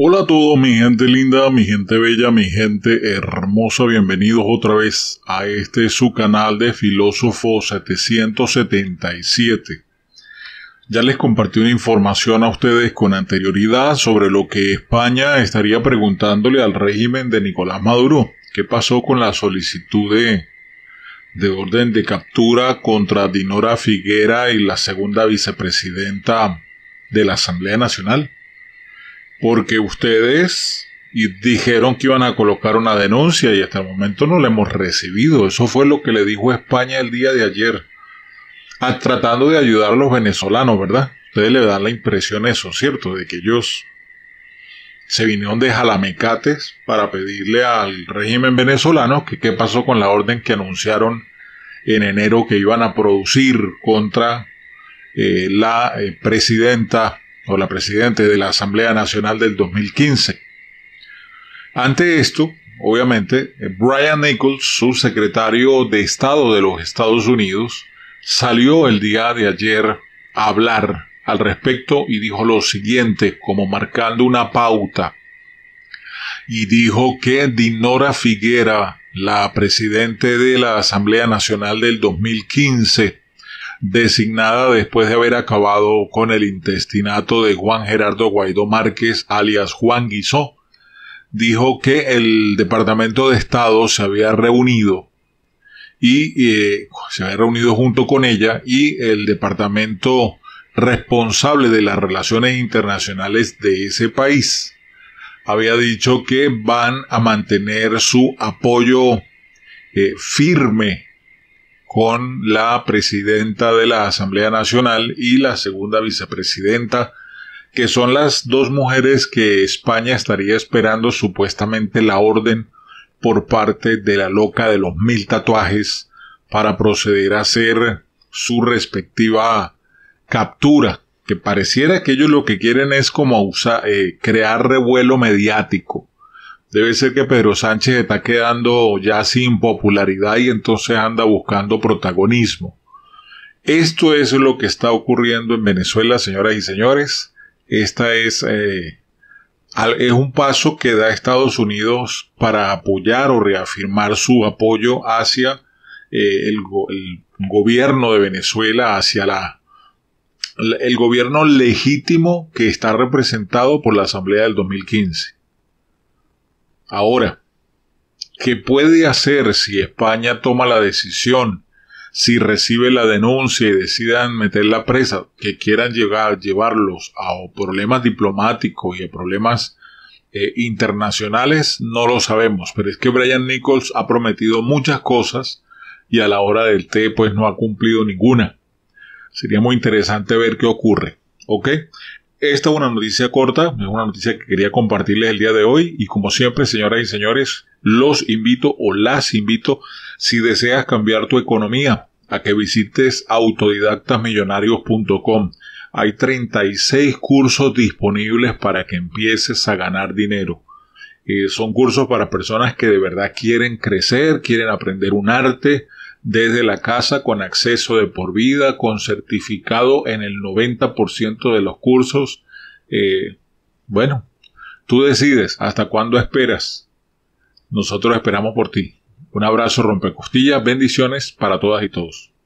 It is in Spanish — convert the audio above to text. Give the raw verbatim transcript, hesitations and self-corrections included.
Hola a todos, mi gente linda, mi gente bella, mi gente hermosa, bienvenidos otra vez a este su canal de Filósofo setecientos setenta y siete. Ya les compartí una información a ustedes con anterioridad sobre lo que España estaría preguntándole al régimen de Nicolás Maduro. ¿Qué pasó con la solicitud de, de orden de captura contra Dinora Figuera y la segunda vicepresidenta de la Asamblea Nacional? Porque ustedes y dijeron que iban a colocar una denuncia y hasta el momento no la hemos recibido. Eso fue lo que le dijo España el día de ayer, a, tratando de ayudar a los venezolanos, ¿verdad? Ustedes le dan la impresión eso, ¿cierto? De que ellos se vinieron de jalamecates para pedirle al régimen venezolano que qué pasó con la orden que anunciaron en enero que iban a producir contra eh, la eh, presidenta o la presidenta de la Asamblea Nacional del dos mil quince. Ante esto, obviamente, Brian Nichols, subsecretario de Estado de los Estados Unidos, salió el día de ayer a hablar al respecto y dijo lo siguiente, como marcando una pauta. Y dijo que Dinora Figuera, la presidenta de la Asamblea Nacional del dos mil quince, designada después de haber acabado con el intestinato de Juan Gerardo Guaidó Márquez, alias Juan Guisó, dijo que el Departamento de Estado se había reunido y eh, se había reunido junto con ella y el departamento responsable de las relaciones internacionales de ese país había dicho que van a mantener su apoyo eh, firme con la presidenta de la Asamblea Nacional y la segunda vicepresidenta, que son las dos mujeres que España estaría esperando supuestamente la orden por parte de la loca de los mil tatuajes para proceder a hacer su respectiva captura, que pareciera que ellos lo que quieren es como usar, eh, crear revuelo mediático. Debe ser que Pedro Sánchez está quedando ya sin popularidad y entonces anda buscando protagonismo. Esto es lo que está ocurriendo en Venezuela, señoras y señores. Esta es, eh, es un paso que da Estados Unidos para apoyar o reafirmar su apoyo hacia eh, el, el gobierno de Venezuela, hacia la el gobierno legítimo que está representado por la Asamblea del dos mil quince. Ahora, ¿qué puede hacer si España toma la decisión, si recibe la denuncia y decidan meterla presa, que quieran llegar, llevarlos a problemas diplomáticos y a problemas eh, internacionales? No lo sabemos, pero es que Brian Nichols ha prometido muchas cosas y a la hora del té pues no ha cumplido ninguna. Sería muy interesante ver qué ocurre, ¿ok? Esta es una noticia corta, es una noticia que quería compartirles el día de hoy y como siempre, señoras y señores, los invito o las invito, si deseas cambiar tu economía, a que visites autodidactas millonarios punto com. Hay treinta y seis cursos disponibles para que empieces a ganar dinero. Eh, son cursos para personas que de verdad quieren crecer, quieren aprender un arte desde la casa, con acceso de por vida, con certificado en el noventa por ciento de los cursos. Eh, bueno, tú decides hasta cuándo esperas. Nosotros esperamos por ti. Un abrazo rompecostillas, bendiciones para todas y todos.